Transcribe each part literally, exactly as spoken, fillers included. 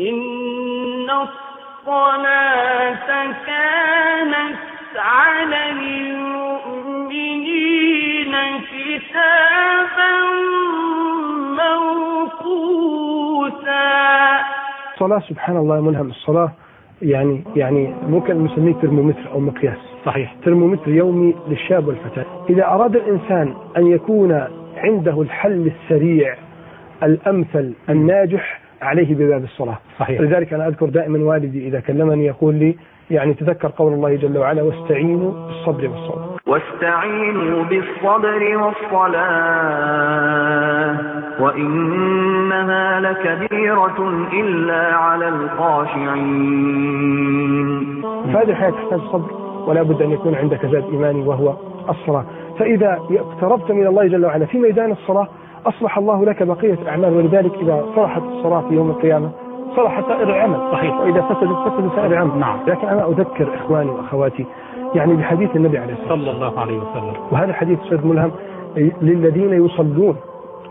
إن الصلاة كانت على المؤمنين كتابا موقوتا. الصلاة سبحان الله ملهم. الصلاة يعني يعني ممكن نسميه ترمومتر أو مقياس. صحيح. ترمومتر يومي للشاب والفتاة. إذا أراد الإنسان أن يكون عنده الحل السريع الأمثل الناجح عليه بباب الصلاة. صحيح. لذلك أنا أذكر دائما والدي إذا كلمني يقول لي يعني تذكر قول الله جل وعلا واستعينوا بالصبر والصلاة. واستعينوا بالصبر والصلاة وإنها لكبيرة إلا على الخاشعين. فهذه الحياة تحتاج صبر ولا بد أن يكون عندك زاد إيماني وهو الصلاة. فإذا اقتربت من الله جل وعلا في ميدان الصلاة أصلح الله لك بقية أعمال. ولذلك إذا صلحت الصلاة في يوم القيامة صلح سائر العمل. صحيح. وإذا فسدت فسد سائر العمل. نعم. لكن أنا أذكر إخواني وأخواتي يعني بحديث النبي عليه الصلاة والسلام صلى الله عليه وسلم، وهذا حديث أستاذ ملهم للذين يصلون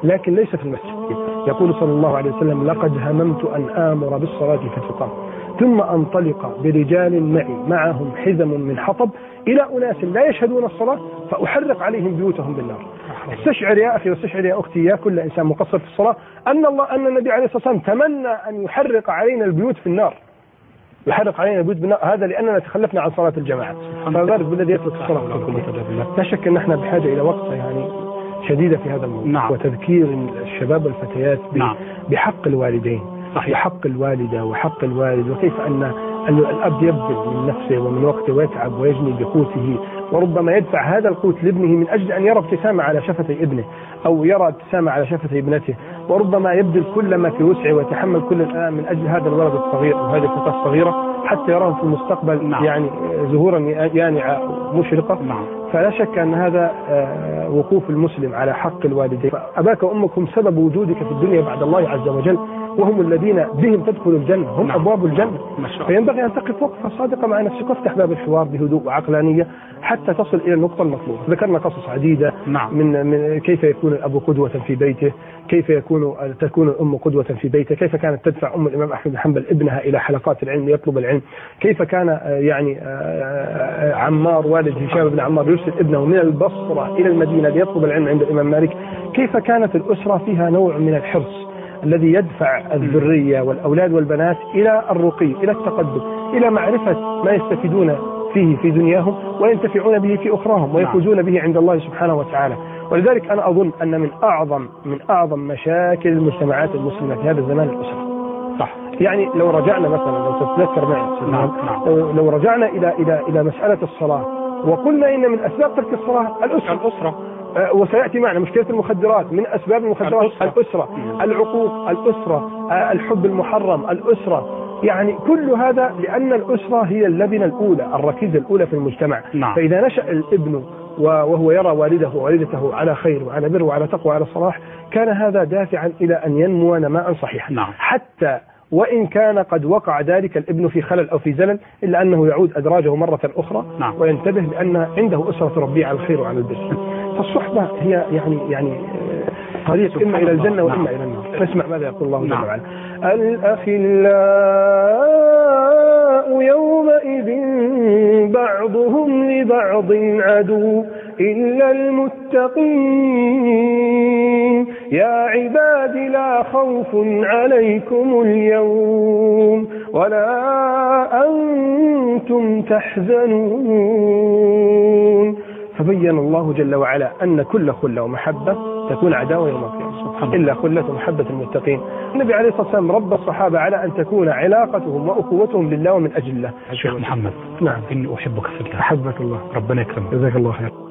لكن ليس في المسجد. يقول صلى الله عليه وسلم لقد هممت أن آمر بالصلاة فتقام ثم أنطلق برجال معي معهم حزم من حطب إلى أناس لا يشهدون الصلاة فأحرق عليهم بيوتهم بالنار. استشعر يا أخي واستشعر يا أختي يا كل إنسان مقصر في الصلاة أن الله أن النبي عليه الصلاة والسلام تمنى أن يحرق علينا البيوت في النار. يحرق علينا البيوت بالنار هذا لأننا تخلفنا عن صلاة الجماعة. فبارك بالذي يترك الصلاة. لا شك أن احنا بحاجة إلى وقت يعني شديدة في هذا الموضوع. نعم. وتذكير الشباب والفتيات بحق الوالدين. صحيح. وحق الوالدة وحق الوالد وكيف أن الأب يبذل من نفسه ومن وقته ويتعب ويجني بقوته وربما يدفع هذا القوت لابنه من أجل أن يرى ابتسامة على شفتي ابنه أو يرى ابتسامة على شفتي ابنته، وربما يبذل كل ما في وسعه ويتحمل كل الآلام من أجل هذا الولد الصغير وهذه الفتاة الصغيرة حتى يراهم في المستقبل. نعم. يعني ظهورا يانعة مشرقة. نعم. فلا شك أن هذا وقوف المسلم على حق الوالدين. أباك وأمك هم سبب وجودك في الدنيا بعد الله عز وجل وهم الذين بهم تدخل الجنة. هم. نعم. أبواب الجنة. فينبغي أن تقف وقفة صادقة مع نفسك وافتح باب الحوار بهدوء وعقلانية حتى تصل إلى النقطة المطلوبة. ذكرنا قصص عديدة. نعم. من, من كيف يكون الأب قدوة في بيته، كيف يكون تكون الأم قدوة في بيته، كيف كانت تدفع أم الإمام أحمد بن حنبل ابنها إلى حلقات العلم يطلب العلم، كيف كان يعني عمار والد هشام بن عمار يرسل ابنه من البصرة إلى المدينة ليطلب العلم عند الإمام مالك. كيف كانت الأسرة فيها نوع من الحرص الذي يدفع الذرية والأولاد والبنات إلى الرقي إلى التقدم إلى معرفة ما يستفيدون فيه في دنياهم وينتفعون به في أخراهم ويفوزون به عند الله سبحانه وتعالى. ولذلك أنا أظن أن من أعظم من أعظم مشاكل المجتمعات المسلمة في هذا الزمان الأسرة. صح. يعني لو رجعنا مثلا لو تتذكر معي. نعم. لو, لو رجعنا إلى إلى إلى مسألة الصلاة وقلنا إن من أسباب ترك الصلاة الأسرة. الأسرة. وسيأتي معنا مشكلة المخدرات من أسباب المخدرات الأسرة, الأسرة. العقوق الأسرة، الحب المحرم الأسرة. يعني كل هذا لأن الأسرة هي اللبنة الأولى الركيزة الأولى في المجتمع. نعم. فإذا نشأ الابن وهو يرى والده ووالدته على خير وعلى بر وعلى تقوى وعلى صلاح كان هذا دافعا إلى أن ينمو نماء صحيحا. نعم. حتى وإن كان قد وقع ذلك الابن في خلل أو في زلل إلا أنه يعود أدراجه مرة أخرى. نعم. وينتبه لأن عنده أسرة تربيه على الخير وعلى البر. فالصحبة هي يعني يعني طريق إما إلى الجنة وإما نعم. إلى النار. فاسمع ماذا يقول الله جل وعلا. الأخلاء يومئذ بعضهم لبعض عدو إلا المتقين يا عباد لا خوف عليكم اليوم ولا أنتم تحزنون. فبين الله جل وعلا أن كل خلة ومحبة تكون عداوة يوم القيامة إلا خلة ومحبة المتقين. النبي عليه الصلاة والسلام رب الصحابة على أن تكون علاقتهم وأخوتهم لله ومن أجل الله. الشيخ محمد. نعم. إني أحبك في الله. أحبك الله. ربنا يكرمك. جزاك الله خير.